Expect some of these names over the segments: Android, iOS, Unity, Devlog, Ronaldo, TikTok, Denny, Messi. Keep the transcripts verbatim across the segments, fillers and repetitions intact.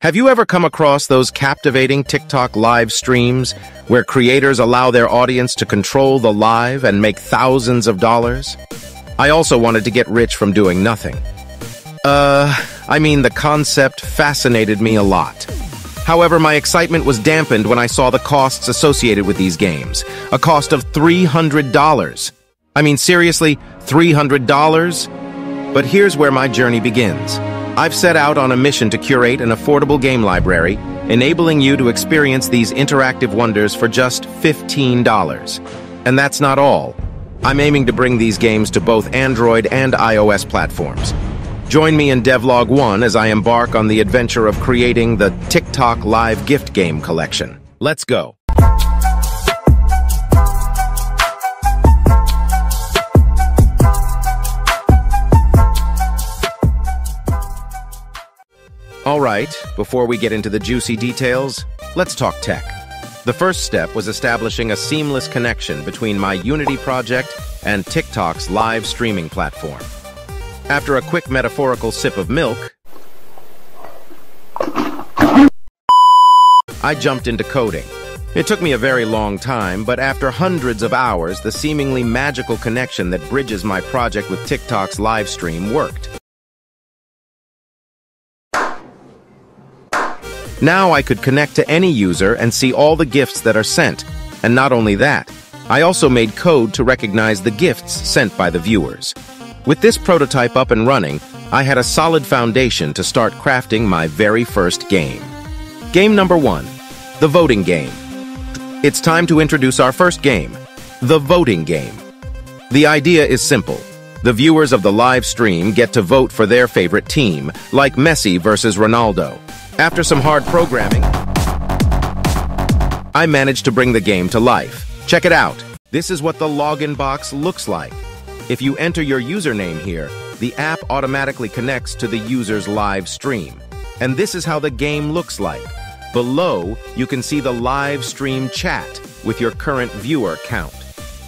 Have you ever come across those captivating TikTok live streams where creators allow their audience to control the live and make thousands of dollars? I also wanted to get rich from doing nothing. Uh, I mean, the concept fascinated me a lot. However, my excitement was dampened when I saw the costs associated with these games, a cost of three hundred dollars. I mean, seriously, three hundred dollars? But here's where my journey begins. I've set out on a mission to curate an affordable game library, enabling you to experience these interactive wonders for just fifteen dollars. And that's not all. I'm aiming to bring these games to both Android and iOS platforms. Join me in Devlog one as I embark on the adventure of creating the TikTok Live Gift Game Collection. Let's go. All right, before we get into the juicy details, let's talk tech. The first step was establishing a seamless connection between my Unity project and TikTok's live streaming platform. After a quick metaphorical sip of milk, I jumped into coding. It took me a very long time, but after hundreds of hours, the seemingly magical connection that bridges my project with TikTok's live stream worked. Now I could connect to any user and see all the gifts that are sent. And not only that, I also made code to recognize the gifts sent by the viewers. With this prototype up and running, I had a solid foundation to start crafting my very first game. Game number one, the voting game. It's time to introduce our first game, the voting game. The idea is simple. The viewers of the live stream get to vote for their favorite team, like Messi versus Ronaldo. After some hard programming, I managed to bring the game to life. Check it out. This is what the login box looks like. If you enter your username here, the app automatically connects to the user's live stream. And this is how the game looks like. Below, you can see the live stream chat with your current viewer count.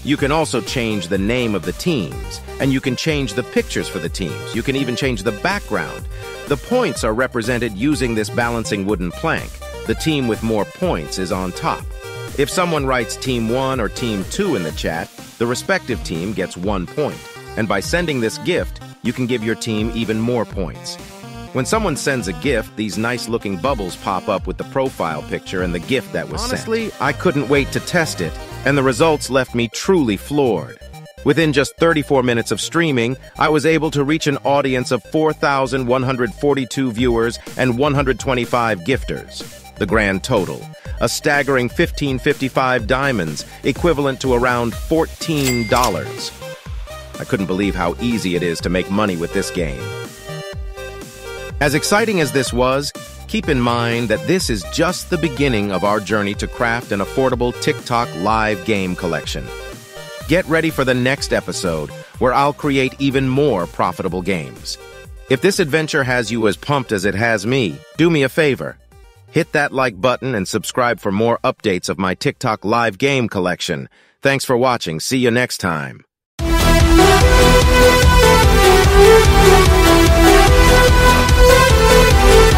You can also change the name of the teams, and you can change the pictures for the teams. You can even change the background. The points are represented using this balancing wooden plank. The team with more points is on top. If someone writes team one or team two in the chat, the respective team gets one point. And by sending this gift, you can give your team even more points. When someone sends a gift, these nice-looking bubbles pop up with the profile picture and the gift that was Honestly, sent. Honestly, I couldn't wait to test it, and the results left me truly floored. Within just thirty-four minutes of streaming, I was able to reach an audience of four thousand one hundred forty-two viewers and one hundred twenty-five gifters. The grand total, a staggering fifteen fifty-five diamonds, equivalent to around fourteen dollars. I couldn't believe how easy it is to make money with this game. As exciting as this was, keep in mind that this is just the beginning of our journey to craft an affordable TikTok live game collection. Get ready for the next episode, where I'll create even more profitable games. If this adventure has you as pumped as it has me, do me a favor. Hit that like button and subscribe for more updates of my TikTok live game collection. Thanks for watching. See you next time. We'll be right back.